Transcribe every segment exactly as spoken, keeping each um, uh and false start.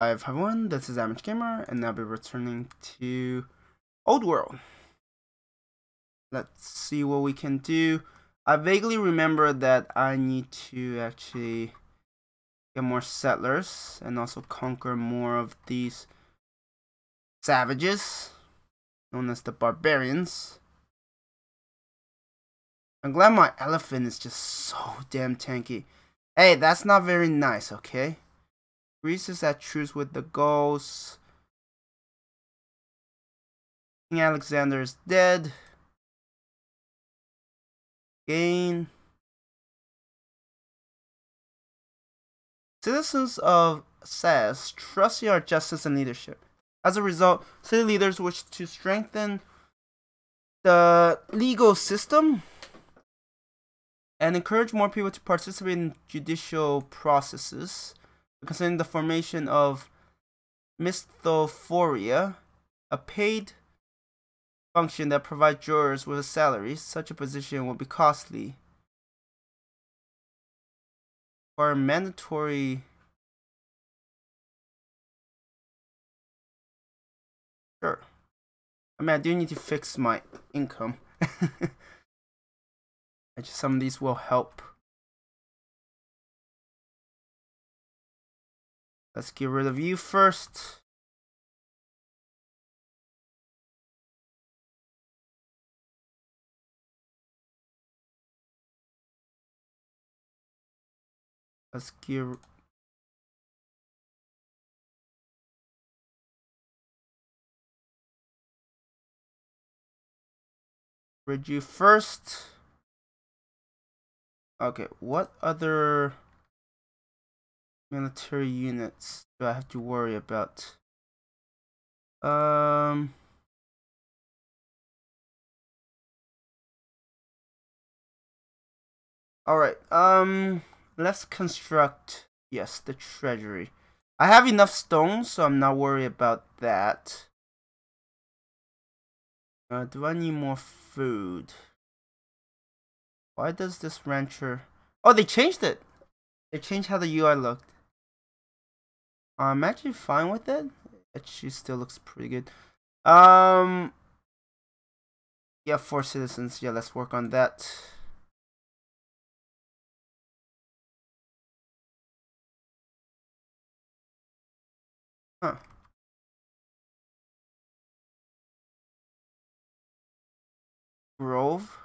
five five one, this is amateurgamer eighty-eight, and I'll be returning to Old World. Let's see what we can do. I vaguely remember that I need to actually get more settlers and also conquer more of these savages, known as the barbarians. I'm glad my elephant is just so damn tanky. Hey, that's not very nice, okay? Greece is at truce with the Gauls. King Alexander is dead. Gain. Citizens of Sais trust your justice and leadership. As a result, city leaders wish to strengthen the legal system and encourage more people to participate in judicial processes. Concerning the formation of Misthophoria, a paid function that provides jurors with a salary, such a position will be costly. Or mandatory sure. I mean, I do need to fix my income. I just some of these will help. Let's get rid of you first. Let's get... rid of you first. Okay, what other military units do I have to worry about? Um, Alright, um, let's construct, yes, the treasury. I have enough stone, so I'm not worried about that. Uh, do I need more food? Why does this rancher... Oh, they changed it! They changed how the U I looked. I'm actually fine with it. It she still looks pretty good. Um, yeah, four citizens. Yeah, let's work on that. Huh. Grove.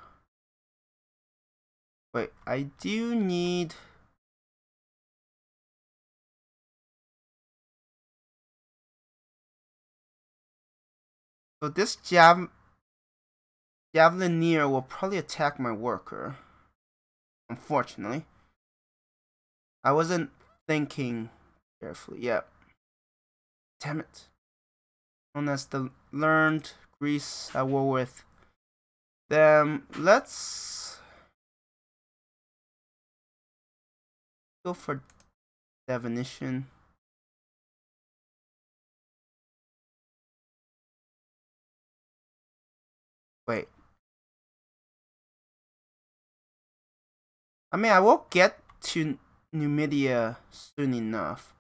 Wait, I do need. So this jav javelinier will probably attack my worker, unfortunately. I wasn't thinking carefully, yep. Damn it. Known as the learned Greece I war with them. Let's go for definition. Wait. I mean, I will get to Numidia soon enough.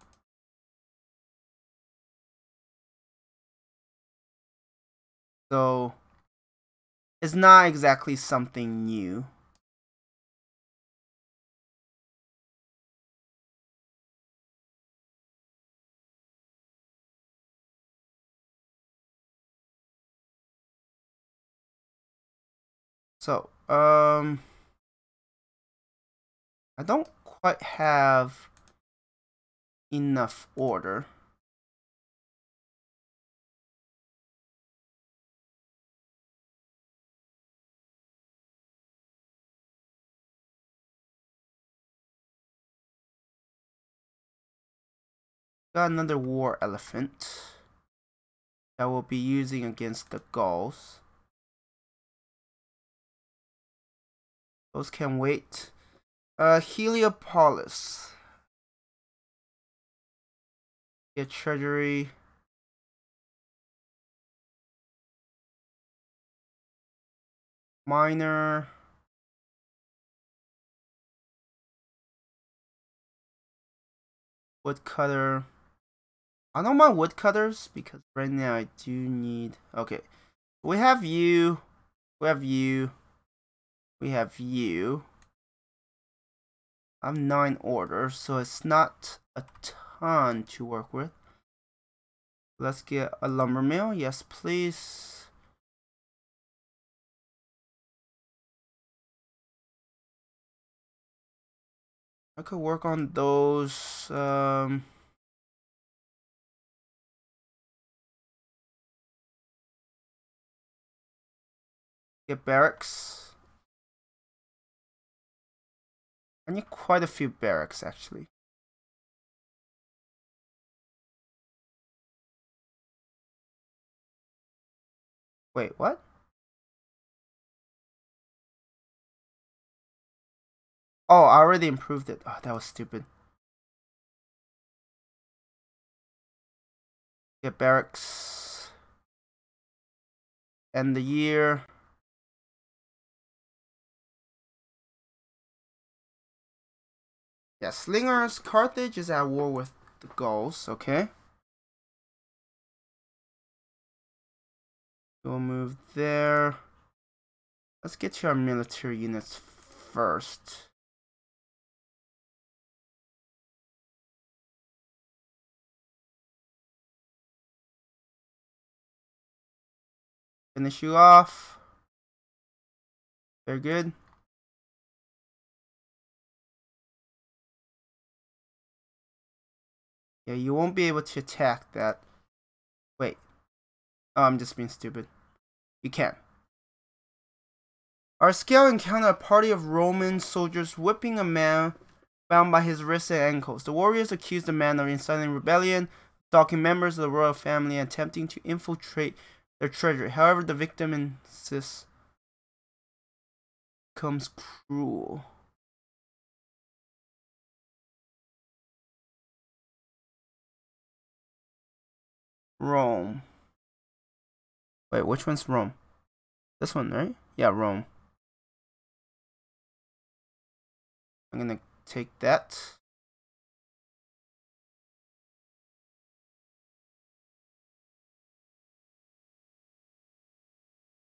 So, it's not exactly something new. So, um, I don't quite have enough order. Got another war elephant that we'll be using against the Gauls. Those can wait. Uh, Heliopolis. Get treasury. Minor. Woodcutter. I know my woodcutters because right now I do need. Okay, we have you. We have you. We have you. I'm nine orders, so it's not a ton to work with. Let's get a lumber mill. Yes, please. I could work on those. Um, get barracks. I need quite a few barracks actually. Wait, what? Oh, I already improved it. Oh, that was stupid. Get barracks. End the year. Yeah, slingers. Carthage is at war with the Gauls, okay. We'll move there. Let's get to our military units first. Finish you off. Very good. Yeah, you won't be able to attack that. Wait. Oh, I'm just being stupid. You can. Our scale encountered a party of Roman soldiers whipping a man bound by his wrists and ankles. The warriors accused the man of inciting rebellion, stalking members of the royal family, and attempting to infiltrate their treasury. However, the victim insists becomes cruel. Rome. Wait, which one's Rome? This one, right? Yeah, Rome. I'm gonna take that.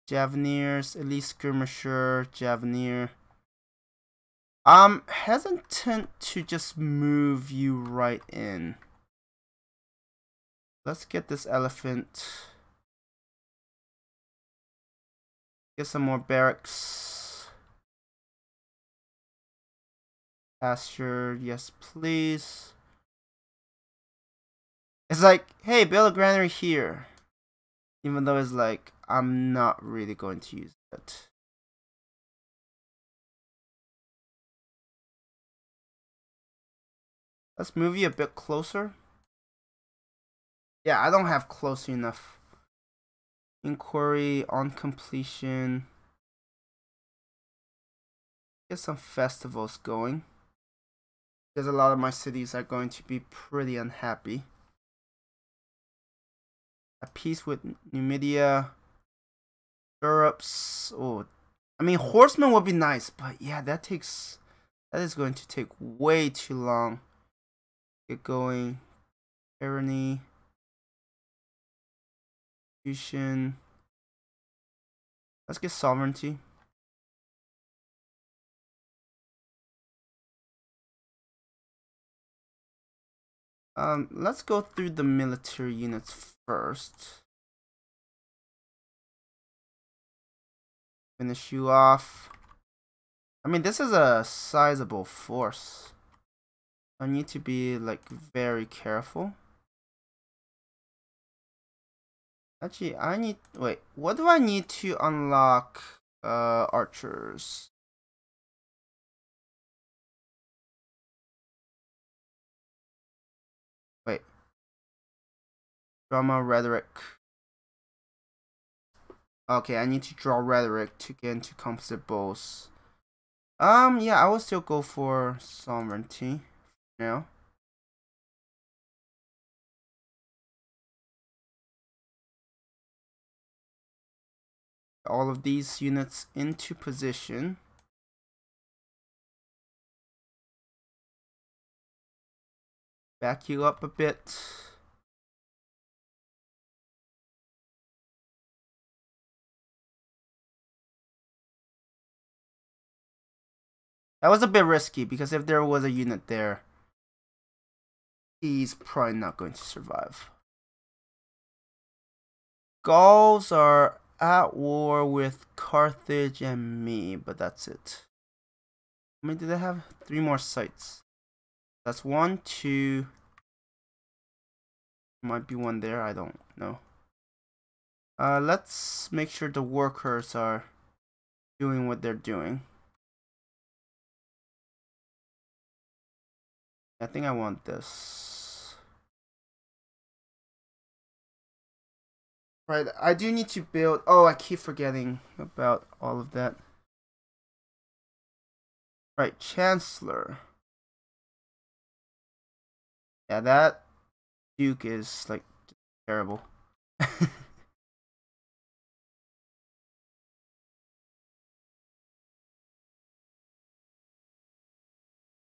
Javeniers, elite skirmisher, Javenier. I'm hesitant to just move you right in. Let's get this elephant. Get some more barracks. Pasture, yes please. It's like, hey, build a granary here. Even though it's like, I'm not really going to use it. Let's move you a bit closer. Yeah, I don't have close enough. Inquiry on completion. Get some festivals going. Because a lot of my cities are going to be pretty unhappy. At peace with Numidia. Stirrups. Oh, I mean, horsemen would be nice, but yeah, that takes. That is going to take way too long. Get going. Tyranny. Let's get sovereignty. Um, let's go through the military units first. Finish you off. I mean, this is a sizable force. I need to be like very careful. Actually, I need. Wait, what do I need to unlock uh, archers? Wait. Drama, rhetoric. Okay, I need to draw rhetoric to get into composite bows. Um, yeah, I will still go for sovereignty now. All of these units into position. Back you up a bit. That was a bit risky, because if there was a unit there, he's probably not going to survive. Gauls are at war with Carthage and me, but that's it. How many did I have? Three more sites. That's one, two... Might be one there, I don't know. Uh, let's make sure the workers are doing what they're doing. I think I want this. Right, I do need to build... Oh, I keep forgetting about all of that. Right, Chancellor. Yeah, that Duke is, like, terrible.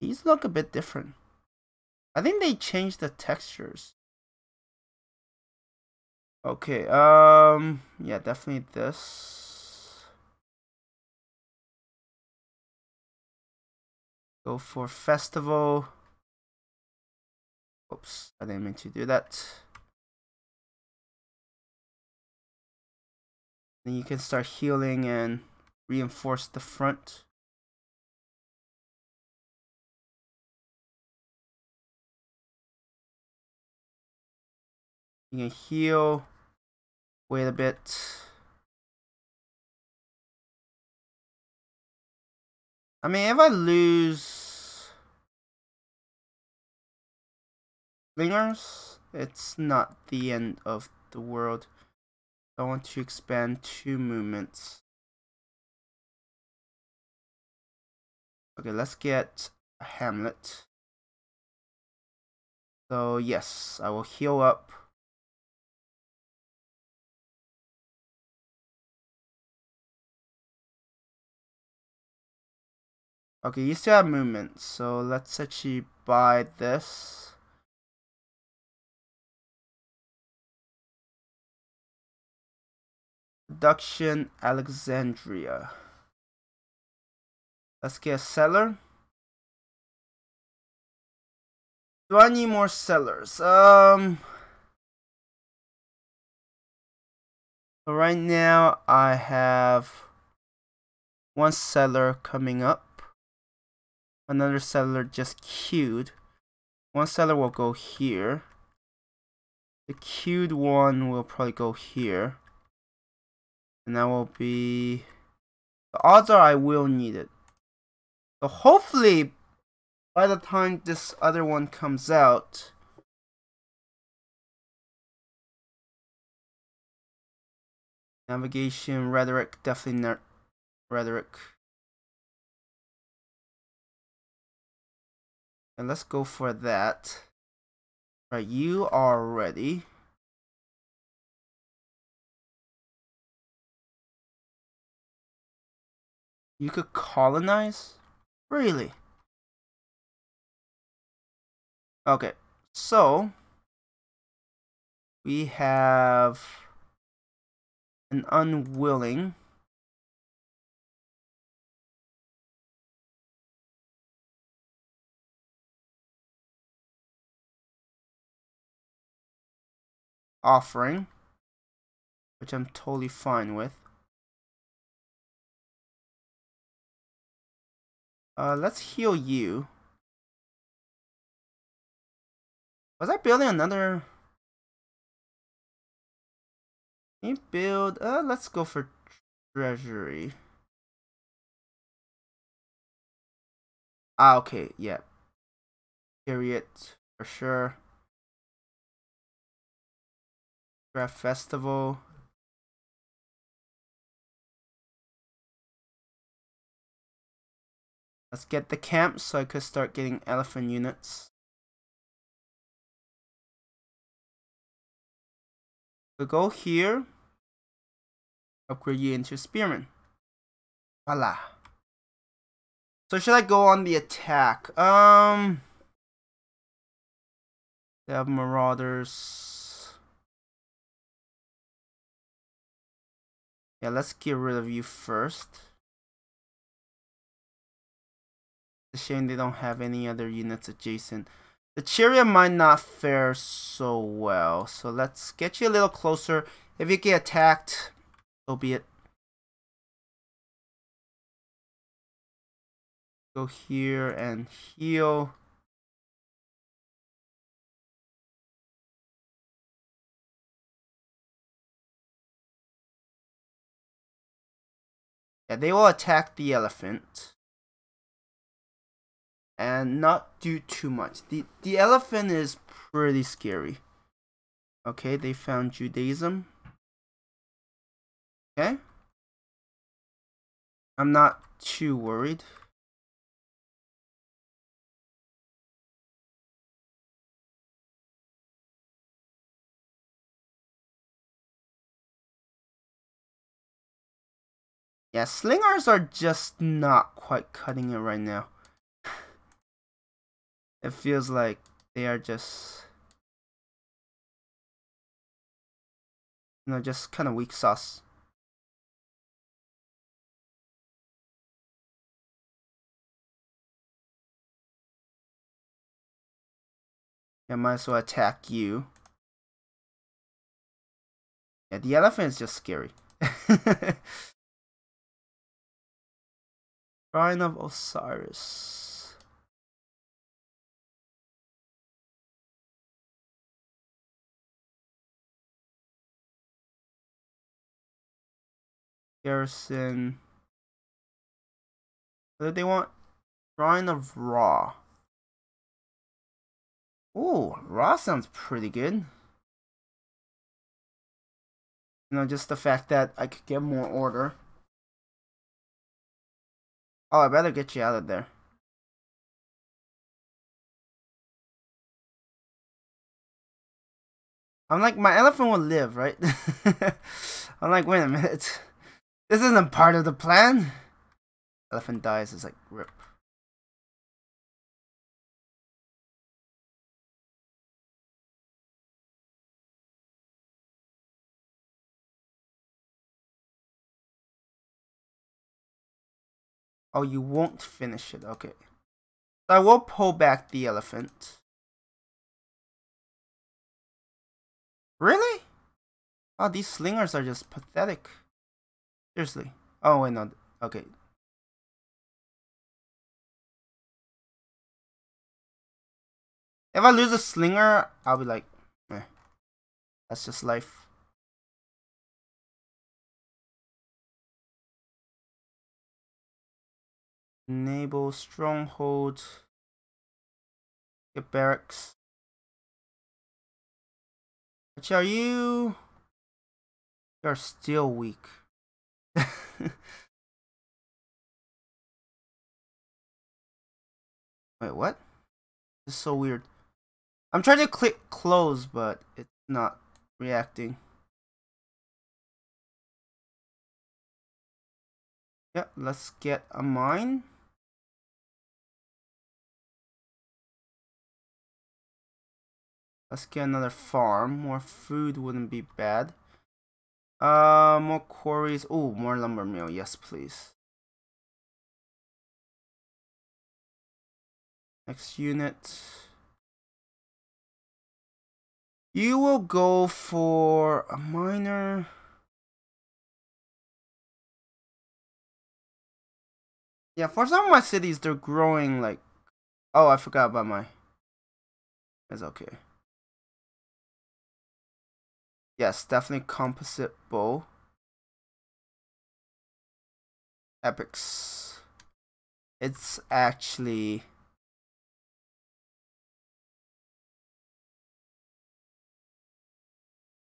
These look a bit different. I think they changed the textures. Okay, um, yeah, definitely this. Go for festival. Oops, I didn't mean to do that. Then you can start healing and reinforce the front. You can heal, wait a bit. I mean, if I lose slingers, it's not the end of the world. I want to expand two movements. Okay, let's get a hamlet. So yes, I will heal up. Okay, you still have movement, so let's actually buy this. Production Alexandria. Let's get a seller. Do I need more sellers? Um. So right now I have one seller coming up. Another settler just queued. One settler will go here. The queued one will probably go here. And that will be... The odds are I will need it. So hopefully, by the time this other one comes out... Navigation, rhetoric, definitely not rhetoric. And let's go for that. Right, you are ready. You could colonize? Really? Okay, so we have an unwilling. Offering, which I'm totally fine with. Uh, let's heal you. Was I building another? Can you build? Uh, let's go for treasury. Ah, okay, yeah. Period, for sure. Craft festival. Let's get the camp so I could start getting elephant units. So go here. Upgrade you into spearman. Voila. So should I go on the attack? Um. They have marauders. Yeah, let's get rid of you first. It's a shame they don't have any other units adjacent. The Cheria might not fare so well, so let's get you a little closer. If you get attacked, so be it. Go here and heal. Yeah, they will attack the elephant and not do too much. The the elephant is pretty scary. Okay, they found Judaism. Okay. I'm not too worried. Yeah, slingers are just not quite cutting it right now. It feels like they are just, you know, just kind of weak sauce. I might as well attack you. Yeah, the elephant is just scary. Shrine of Osiris. Garrison. What do they want? Shrine of Ra. Ooh, Ra sounds pretty good. You know, just the fact that I could get more order. Oh, I better get you out of there. I'm like, my elephant will live, right? I'm like, wait a minute. This isn't part of the plan. Elephant dies, is like rip. Oh, you won't finish it. Okay. So I will pull back the elephant. Really? Oh, these slingers are just pathetic. Seriously. Oh, wait, no. Okay. If I lose a slinger, I'll be like, eh. That's just life. Enable stronghold. Get barracks. Which are you? You're still weak. Wait, what? This is so weird. I'm trying to click close, but it's not reacting. Yeah, let's get a mine. Let's get another farm. More food wouldn't be bad. Uh, more quarries. Oh, more lumber mill. Yes, please. Next unit. You will go for a miner. Yeah, for some of my cities, they're growing like... Oh, I forgot about my... It's okay. Yes, definitely composite bow. Epics. It's actually...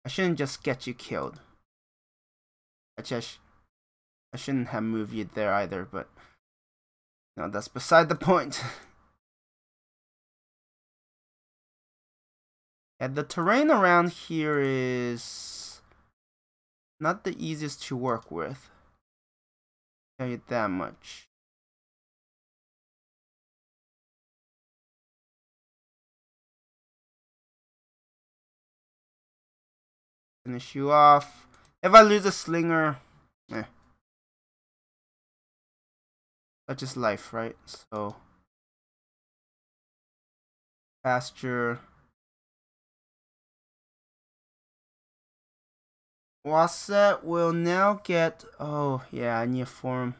I shouldn't just get you killed. I just... I shouldn't have moved you there either, but... No, that's beside the point. And the terrain around here is not the easiest to work with. I'll tell you that much. Finish you off. If I lose a slinger, eh. That's just life, right? So pasture. Waset will now get, oh yeah, I need a form.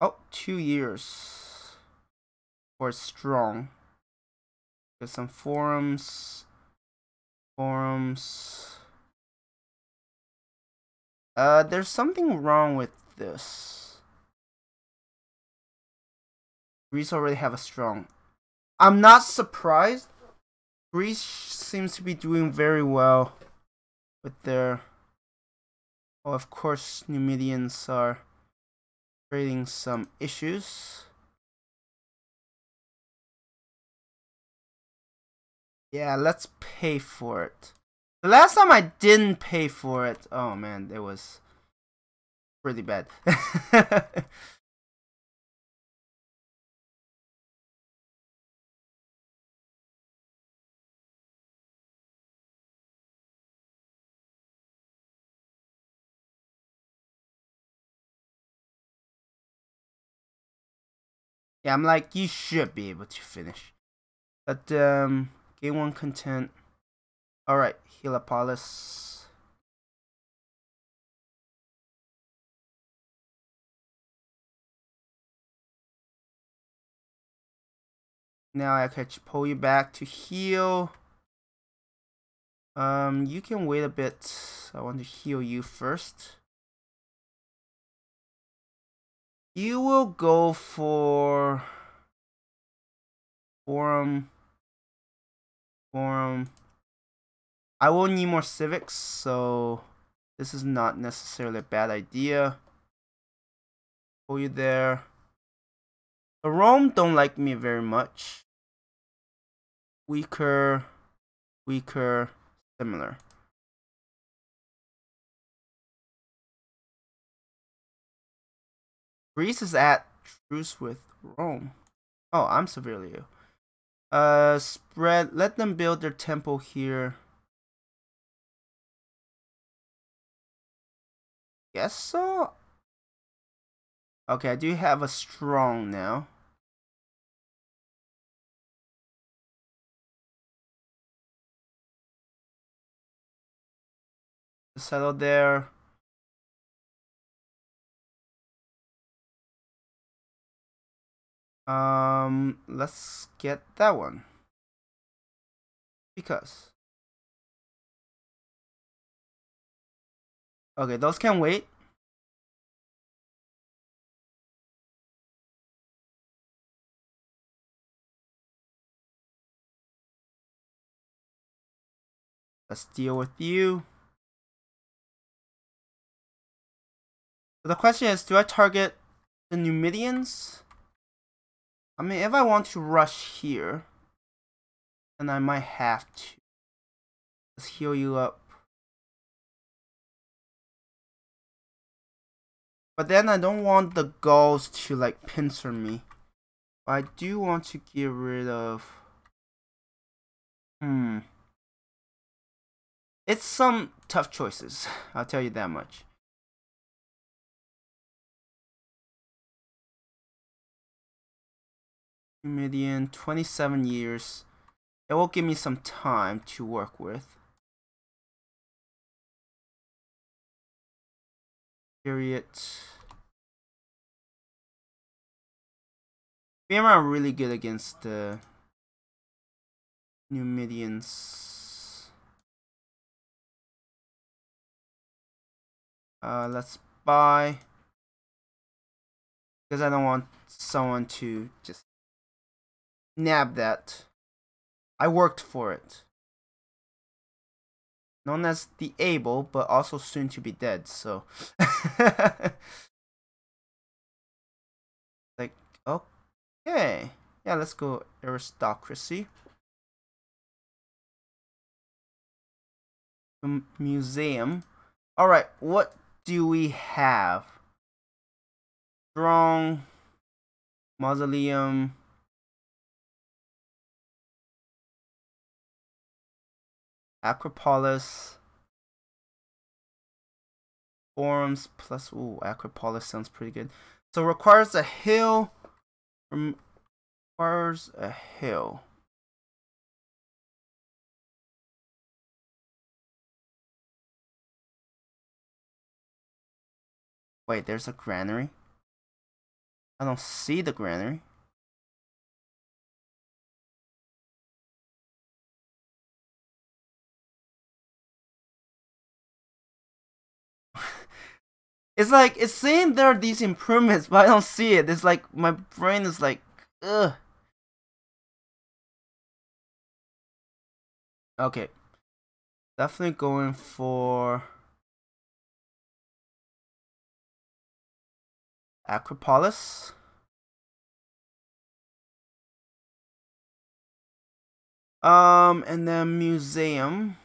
Oh, two years for strong. Get some forums, forums. Uh, there's something wrong with this. Greece already have a strong. I'm not surprised. Greece seems to be doing very well with their. Oh, of course, Numidians are creating some issues. Yeah, let's pay for it. The last time I didn't pay for it, oh man, it was pretty bad. Yeah, I'm like, you should be able to finish. But, um, gain one content. Alright, Heliopolis. Now I can pull you back to heal. Um, you can wait a bit. I want to heal you first. You will go for forum, forum. I will need more civics, so this is not necessarily a bad idea. Pull you there. But Rome don't like me very much. Weaker, weaker, similar. Greece is at truce with Rome. Oh, I'm severely ill. Uh, spread. Let them build their temple here. Guess so. Okay, I do have a strong now. Settle there. Um, let's get that one. Because. Okay, those can wait. Let's deal with you. So the question is, do I target the Numidians? I mean, if I want to rush here, then I might have to. Let's heal you up. But then I don't want the Gauls to like pincer me. But I do want to get rid of. Hmm. It's some tough choices, I'll tell you that much. Numidian, twenty-seven years. It will give me some time to work with. Period. Bema are really good against the Numidians. Uh, let's buy. Because I don't want someone to just nab that. I worked for it. Known as the able, but also soon to be dead, so. Like, okay. Yeah, let's go aristocracy. The museum. Alright, what do we have? Strong. Mausoleum. Acropolis. Forums plus, ooh, Acropolis sounds pretty good. So requires a hill, requires a hill. Wait, there's a granary? I don't see the granary. It's like, it's saying there are these improvements, but I don't see it. It's like, my brain is like, ugh. Okay. Definitely going for Acropolis. Um, and then museum.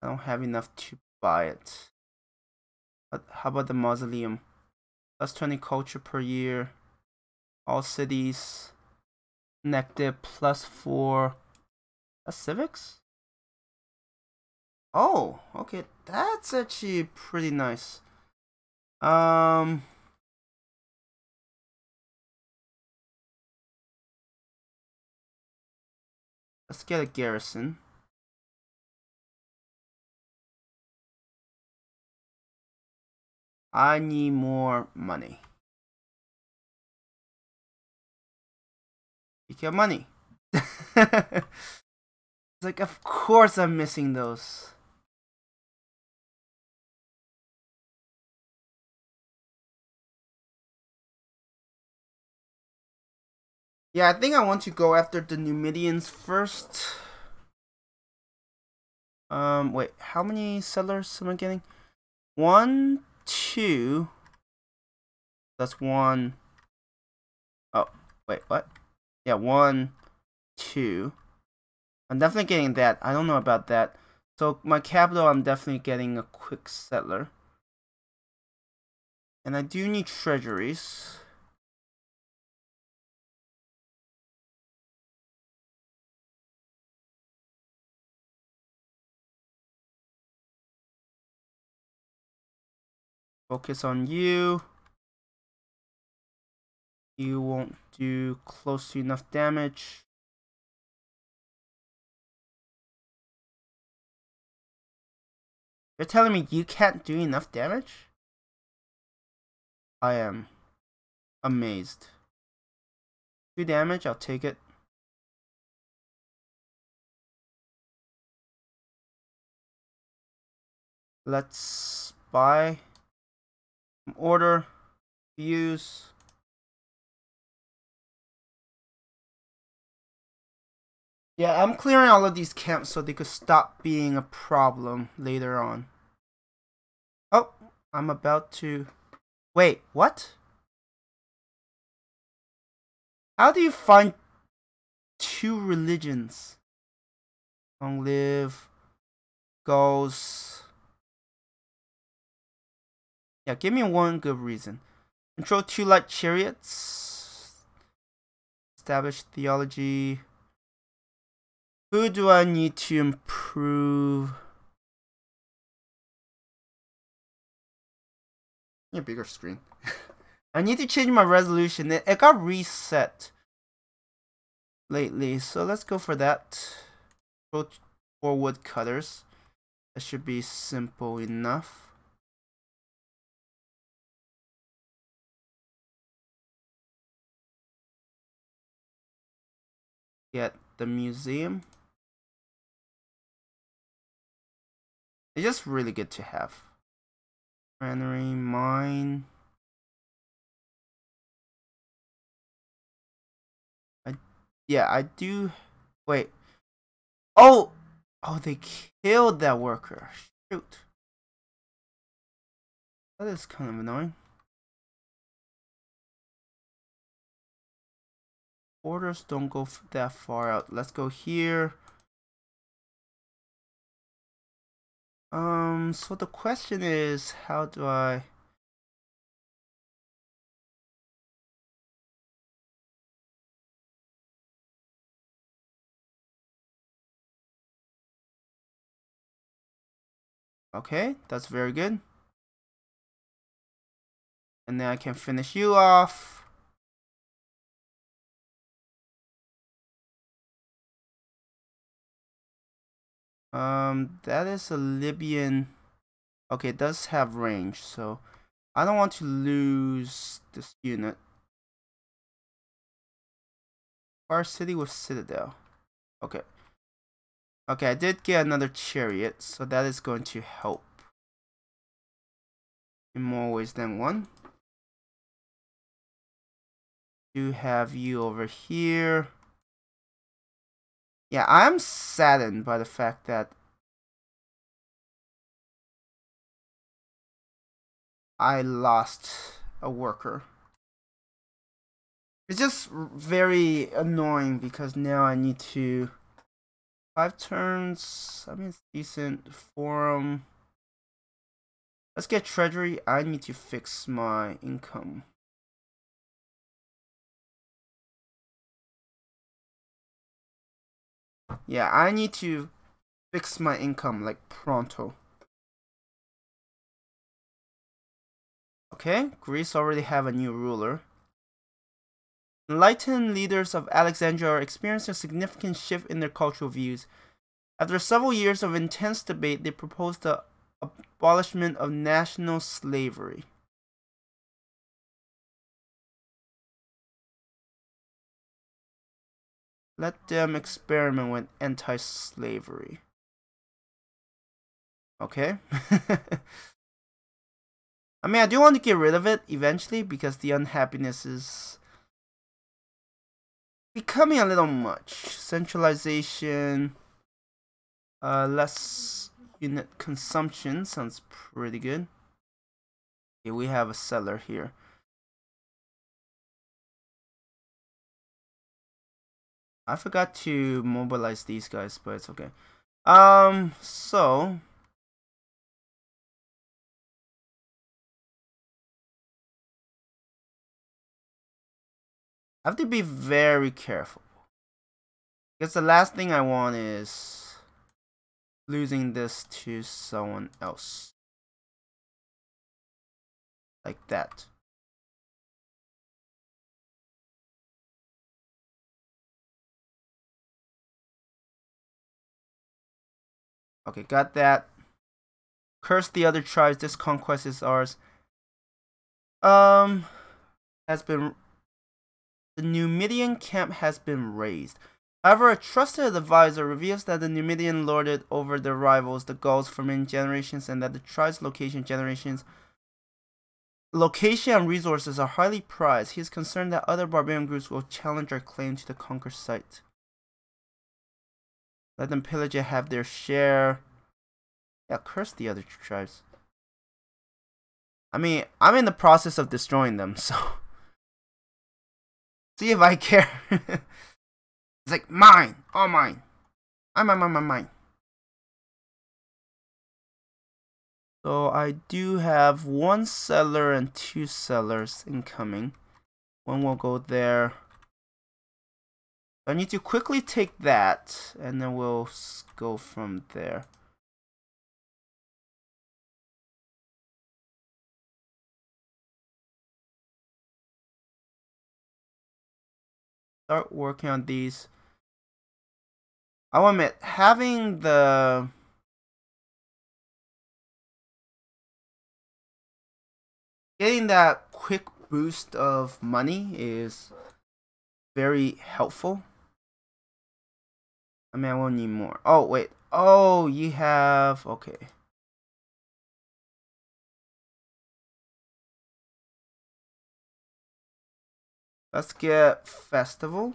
I don't have enough to buy it. But how about the mausoleum? Plus twenty culture per year. All cities connected plus four. That's civics? Oh, okay. That's actually pretty nice. Um. Let's get a garrison. I need more money. You get money. It's like, of course I'm missing those. Yeah, I think I want to go after the Numidians first. Um, wait, how many settlers am I getting? One. Two. That's one. Oh, wait, what? Yeah, one, two. I'm definitely getting that. I don't know about that. So my capital, I'm definitely getting a quick settler. And I do need treasuries. Focus on you. You won't do close to enough damage. You're telling me you can't do enough damage? I am amazed. Two damage, I'll take it. Let's buy. Order, views. Yeah, I'm clearing all of these camps so they could stop being a problem later on. Oh, I'm about to... Wait, what? How do you find two religions? Long live Gauls. Yeah, give me one good reason. Control two light chariots. Establish theology. Who do I need to improve? A bigger screen. I need to change my resolution. It, it got reset lately, so let's go for that. Control four woodcutters. That should be simple enough. Get the museum. It's just really good to have. Granary, mine. I, yeah, I do. Wait. Oh! Oh, they killed that worker. Shoot. That is kind of annoying. Orders don't go that far out. Let's go here. Um, so the question is, how do I... Okay, that's very good. And then I can finish you off. Um, that is a Libyan. Okay, it does have range, so I don't want to lose this unit. Our city with citadel. Okay. Okay, I did get another chariot, so that is going to help in more ways than one. Do have you over here. Yeah, I'm saddened by the fact that I lost a worker. It's just very annoying because now I need to... Five turns, I mean, it's decent. Forum. Let's get treasury. I need to fix my income. Yeah, I need to fix my income, like, pronto. Okay, Greece already have a new ruler. Enlightened leaders of Alexandria are experiencing a significant shift in their cultural views. After several years of intense debate, they proposed the abolishment of national slavery. Let them experiment with anti-slavery. Okay. I mean, I do want to get rid of it eventually because the unhappiness is becoming a little much. Centralization, uh, less unit consumption sounds pretty good. Okay, we have a settler here. I forgot to mobilize these guys, but it's okay. Um, so I have to be very careful. Because the last thing I want is losing this to someone else. Like that. Okay, got that. Curse the other tribes, this conquest is ours. Um, has been... The Numidian camp has been raised. However, a trusted advisor reveals that the Numidian lorded over their rivals, the Gauls, for many generations, and that the tribe's location generations, location and resources are highly prized. He is concerned that other barbarian groups will challenge our claim to the conquered site. Let them pillage and have their share. Yeah, curse the other tribes. I mean, I'm in the process of destroying them, so... See if I care. It's like mine, all mine. I'm mine, mine, mine, mine. So I do have one seller and two sellers incoming. One will go there. I need to quickly take that, and then we'll go from there. Start working on these. I'll admit, having the getting that quick boost of money is very helpful. I mean, I won't need more. Oh wait. Oh, you have okay. Let's get festival.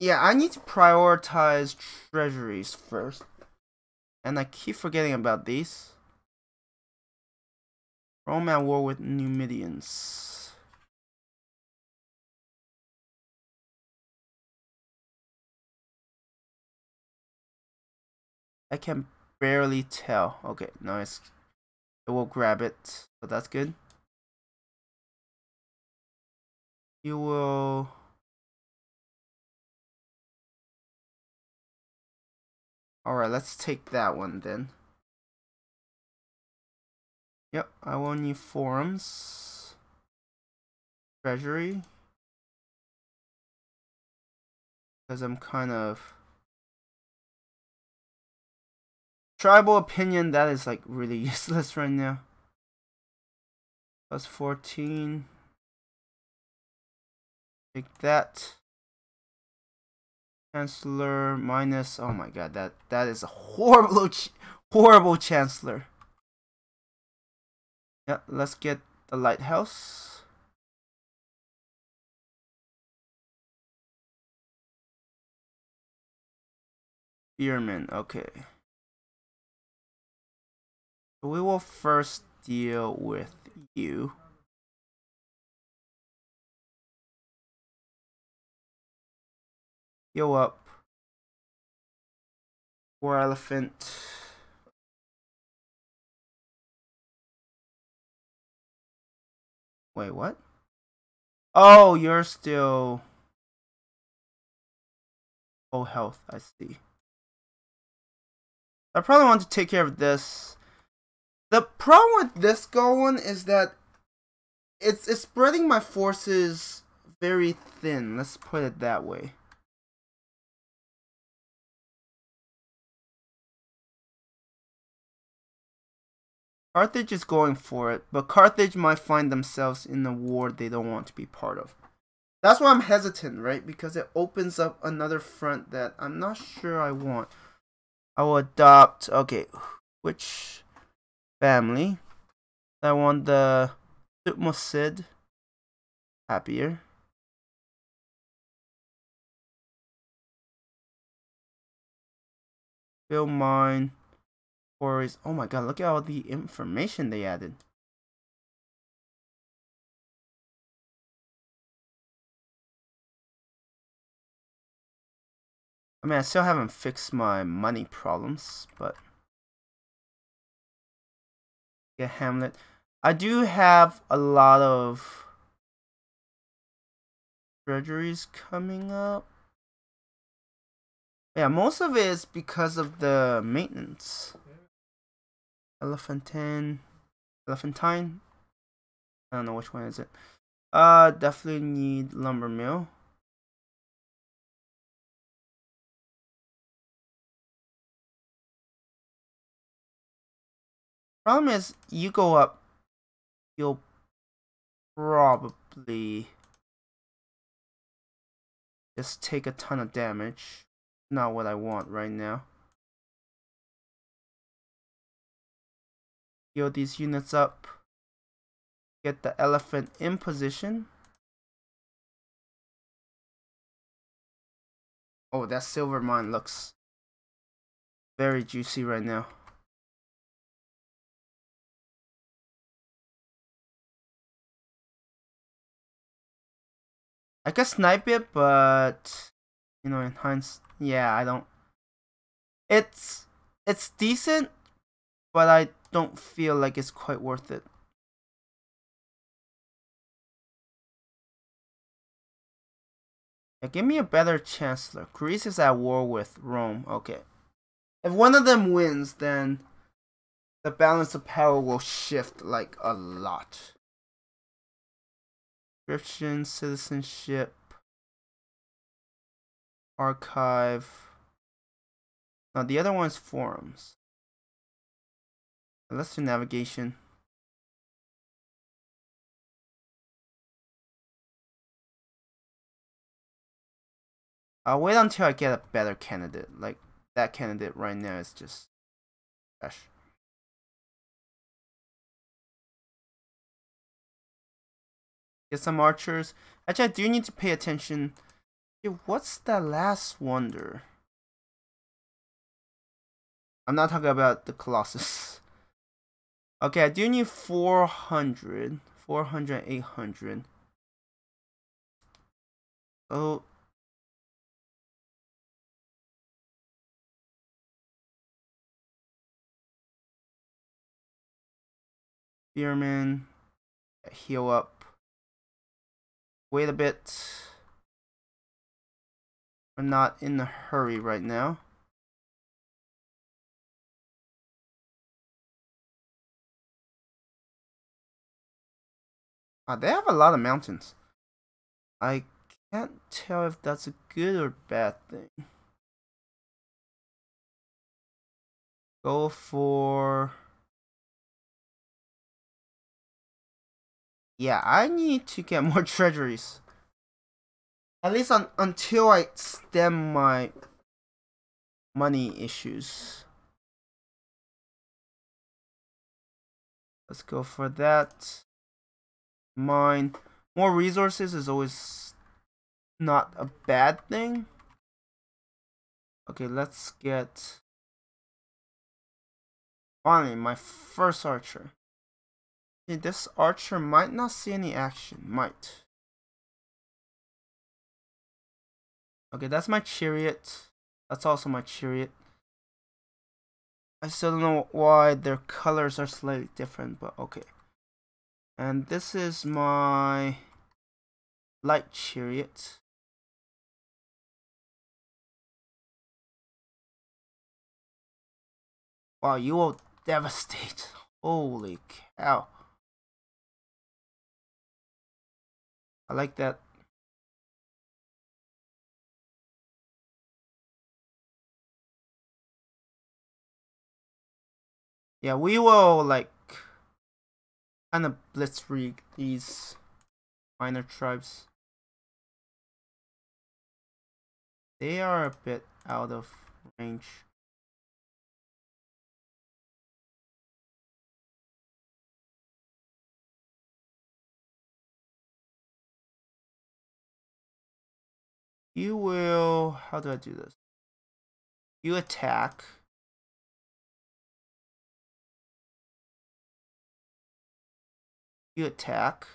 Yeah, I need to prioritize treasuries first. And I keep forgetting about these. Rome at war with Numidians. I can barely tell. Okay, nice. It will grab it, but that's good. You will all right, let's take that one then. Yep, I will need forums, treasury, because I'm kind of tribal opinion that is like really useless right now. Plus fourteen. Take that. Chancellor minus. Oh my god, that that is a horrible, horrible chancellor. Yeah, let's get the lighthouse. Spearman, okay. We will first deal with you. Heal up. Poor elephant. Wait, what? Oh, you're still full health, I see. I probably want to take care of this. The problem with this going is that it's, it's spreading my forces very thin. Let's put it that way. Carthage is going for it, but Carthage might find themselves in a war they don't want to be part of. That's why I'm hesitant, right? Because it opens up another front that I'm not sure I want. I will adopt, okay, which family? I want the Tutmosid happier. Fill mine. Oh my god, look at all the information they added. I mean, I still haven't fixed my money problems, but yeah, Hamlet. I do have a lot of treasuries coming up. Yeah, most of it is because of the maintenance. Elephantine, Elephantine. I don't know which one is it. Uh, definitely need lumber mill. Problem is, you go up, you'll probably just take a ton of damage. Not what I want right now. Heal these units up. Get the elephant in position. Oh, that silver mine looks very juicy right now. I could snipe it, but you know, in hindsight, yeah, I don't. It's it's decent, but I don't feel like it's quite worth it. Now give me a better chancellor. Greece is at war with Rome. Okay. If one of them wins, then the balance of power will shift like a lot. Description, citizenship, archive. Now the other one's forums. Let's do navigation. I'll wait until I get a better candidate. Like, that candidate right now is just trash. Get some archers. Actually, I do need to pay attention. Dude, what's that last wonder? I'm not talking about the Colossus. Okay, I do need four hundred, four hundred, eight hundred. Oh. Spearman, heal up. Wait a bit. We're not in a hurry right now. Ah, they have a lot of mountains. I can't tell if that's a good or bad thing. Go for... Yeah, I need to get more treasuries. At least un until I stem my money issues. Let's go for that. Mine. More resources is always not a bad thing. Okay, let's get... Finally, my first archer. Yeah, this archer might not see any action. Might. Okay, that's my chariot. That's also my chariot. I still don't know why their colors are slightly different, but okay. And this is my light chariot. Wow, you will devastate. Holy cow. I like that. Yeah, we will like kind of blitzkrieg these minor tribes. They are a bit out of range. You will, how do I do this? You attack. You attack.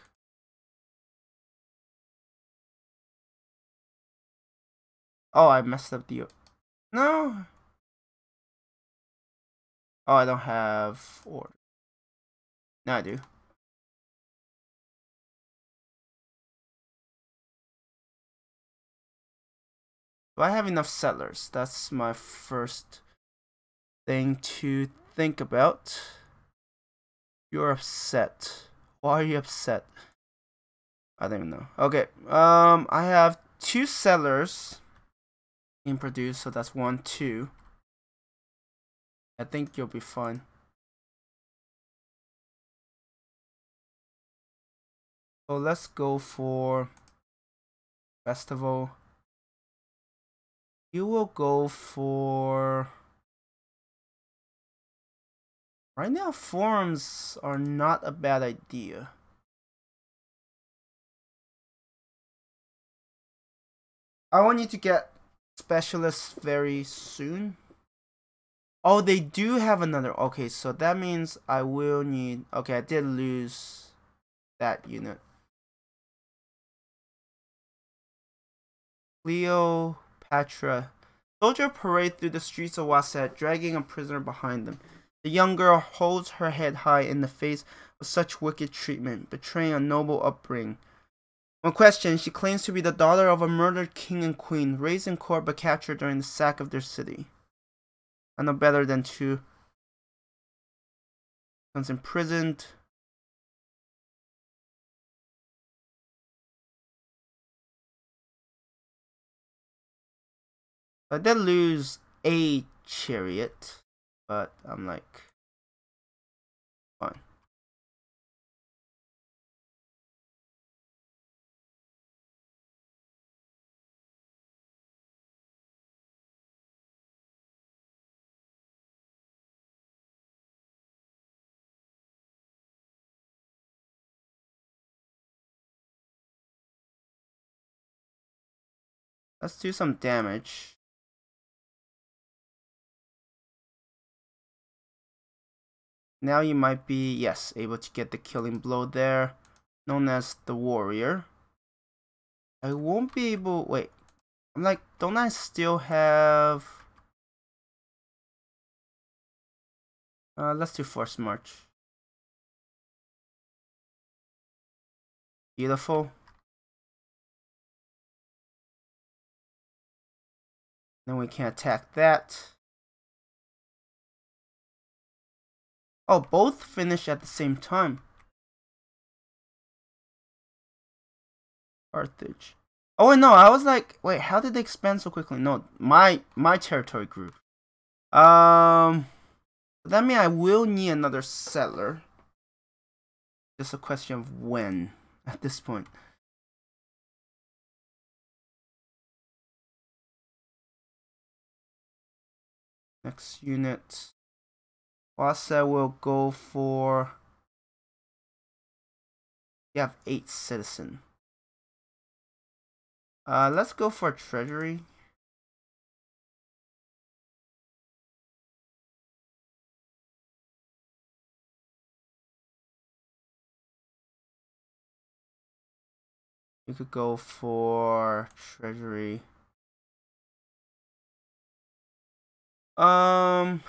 Oh, I messed up the... No. Oh, I don't have order. No, I do. Do I have enough settlers? That's my first thing to think about. You're upset. Why are you upset? I don't even know. Okay, um, I have two settlers in produce, so that's one, two. I think you'll be fine. So let's go for festival. You will go for... Right now, forums are not a bad idea. I want you to get specialists very soon. Oh, they do have another. Okay, so that means I will need... Okay, I did lose that unit. Cleopatra. Soldier parade through the streets of Waset, dragging a prisoner behind them. The young girl holds her head high in the face of such wicked treatment, betraying a noble upbringing. When questioned, she claims to be the daughter of a murdered king and queen, raised in court but captured during the sack of their city. I know better than to. Once imprisoned. I did lose a chariot. But I'm like, fine. Let's do some damage. Now you might be, yes, able to get the killing blow there, known as the warrior. I won't be able, wait, I'm like, don't I still have, uh, let's do forced march. Beautiful. Then we can attack that. Oh, both finish at the same time. Carthage. Oh wait, no, I was like, wait, how did they expand so quickly? No, my my territory grew. Um, that means I will need another settler. Just a question of when at this point. Next unit. Waset will go for. You have eight citizen. Uh, let's go for treasury. We could go for treasury. Um,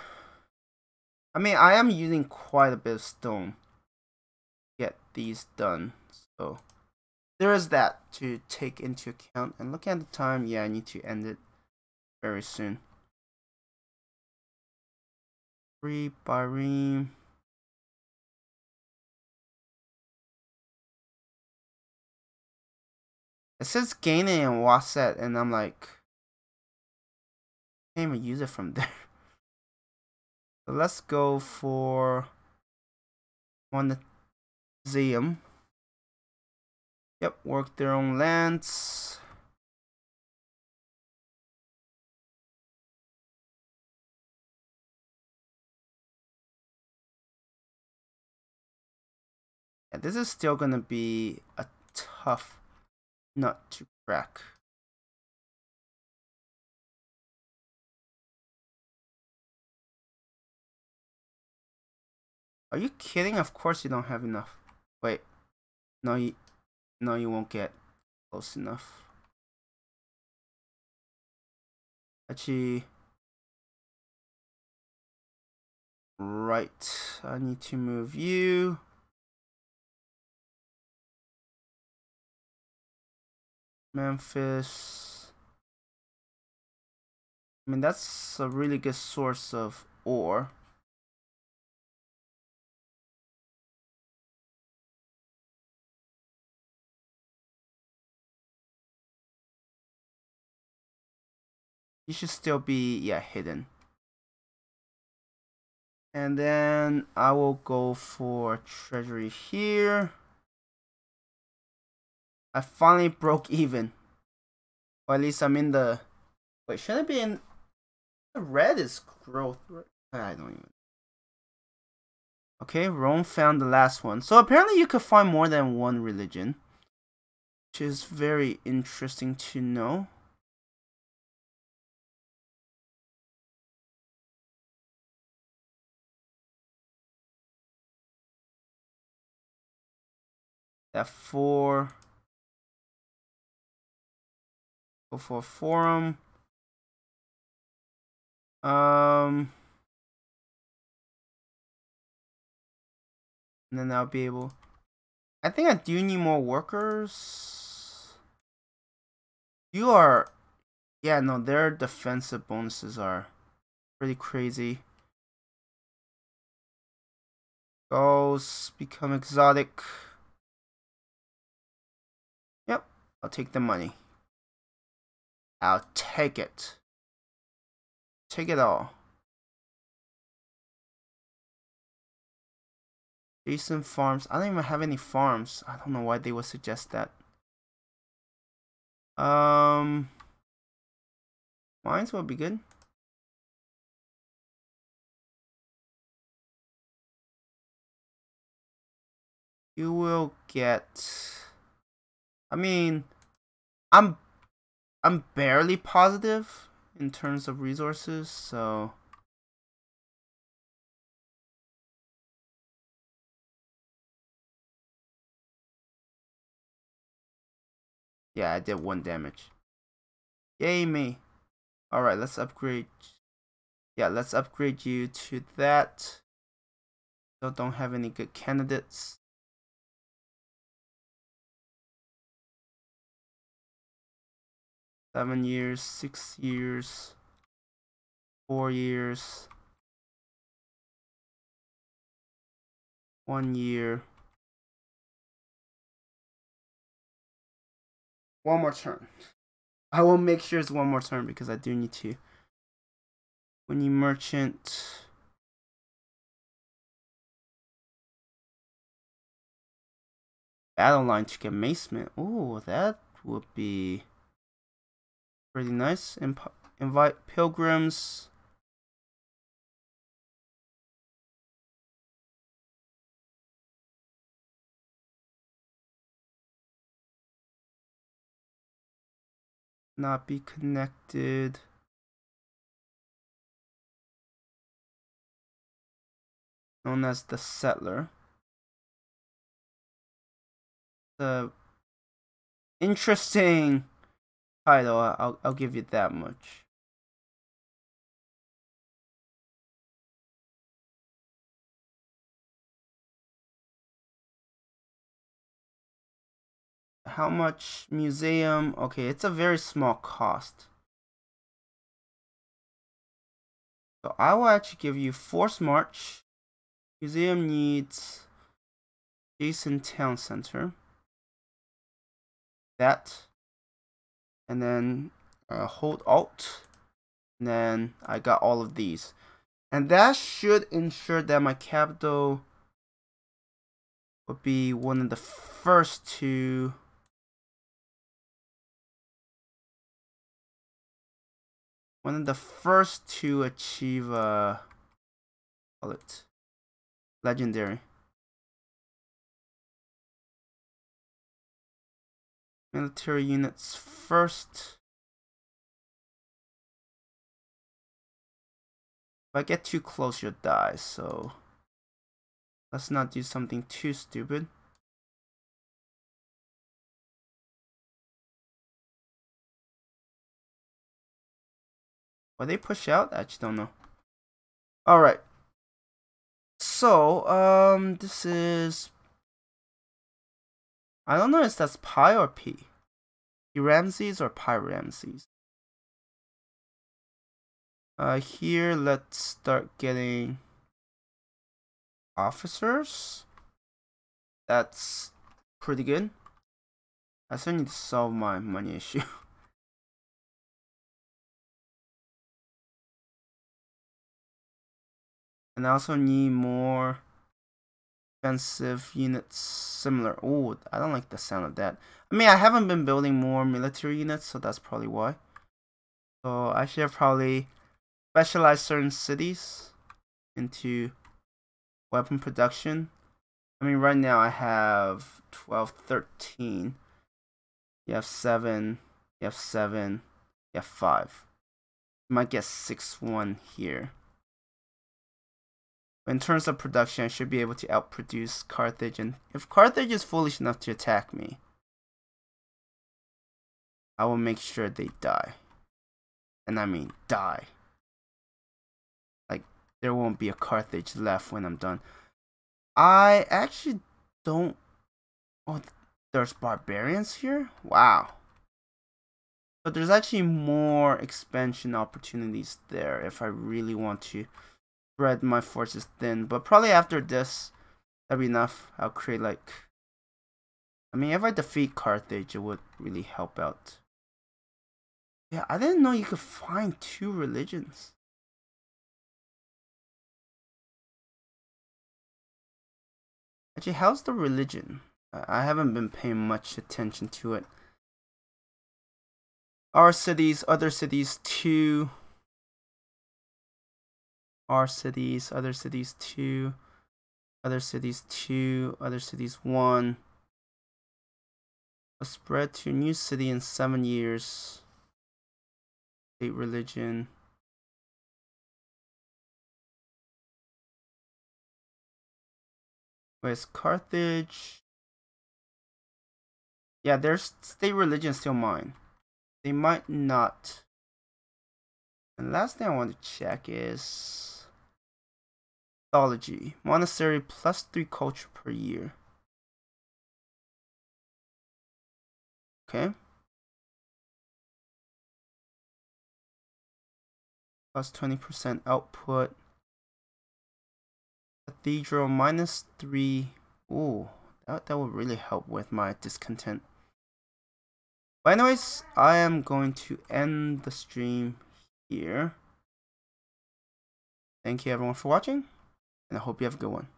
I mean, I am using quite a bit of stone to get these done, so there is that to take into account. And looking at the time, yeah, I need to end it very soon. Free Bahrain. It says gaining in Waset, and I'm like, I can't even use it from there. So let's go for Monetarium. Yep, work their own lands. And this is still gonna be a tough nut to crack. Are you kidding? Of course you don't have enough. Wait, no you. No, you won't get close enough. Actually, right, I need to move you. Memphis. I mean, that's a really good source of ore. You should still be, yeah, hidden. And then I will go for treasury here. I finally broke even. Or at least I'm in the... Wait, should I be in... The red is growth. I don't even... Okay, Rome found the last one. So apparently you could find more than one religion, which is very interesting to know. That four. Go for forum. Um. And then I'll be able. I think I do need more workers. You are. Yeah, no, their defensive bonuses are pretty crazy. Goals become exotic. I'll take the money. I'll take it. Take it all. Decent farms. I don't even have any farms. I don't know why they would suggest that. Um, mines will be good. You will get. I mean, I'm I'm barely positive in terms of resources, so yeah, I did one damage. Yay me. All right, let's upgrade. Yeah, let's upgrade you to that. Still don't have any good candidates. Seven years, six years, four years, one year. One more turn. I will make sure it's one more turn because I do need to. When you merchant... Battle line to get amazement. Oh, that would be pretty nice. Imp invite pilgrims. Not be connected. Known as the settler. The interesting title. I'll I'll give you that much. How much museum? Okay, it's a very small cost. So I will actually give you forced march. Museum needs adjacent town center. That. And then uh, hold alt. And then I got all of these. And that should ensure that my capital would be one of the first to One of the first to achieve, uh, call it, legendary. Military units first. If I get too close, you'll die, so let's not do something too stupid. Will they push out? I just don't know. Alright. So, um, this is... I don't know if that's Pi or P. P Ramses or Pi Ramses. Uh, here, let's start getting officers. That's pretty good. I still need to solve my money issue. And I also need more defensive units similar. Oh, I don't like the sound of that. I mean, I haven't been building more military units, so that's probably why. So I should have probably specialized certain cities into weapon production. I mean, right now I have twelve, thirteen. You have seven, you have seven, you have five. You might get six one here. In terms of production, I should be able to outproduce Carthage, and if Carthage is foolish enough to attack me, I will make sure they die. And I mean die. Like, there won't be a Carthage left when I'm done. I actually don't... Oh, there's barbarians here? Wow. But there's actually more expansion opportunities there if I really want to... Spread my forces thin, but probably after this, that'd be enough. I'll create like, I mean, if I defeat Carthage, it would really help out. Yeah, I didn't know you could find two religions. Actually, how's the religion? I haven't been paying much attention to it. Our cities, other cities too. Our cities, other cities two, other cities two, other cities one. A spread to a new city in seven years. State religion. Where's Carthage? Yeah, their state religion still mine. They might not. And last thing I want to check is... Mythology. Monastery plus three culture per year. Okay. Plus twenty percent output. Cathedral minus three. Ooh, that, that would really help with my discontent. But anyways, I am going to end the stream here. Thank you everyone for watching, and I hope you have a good one.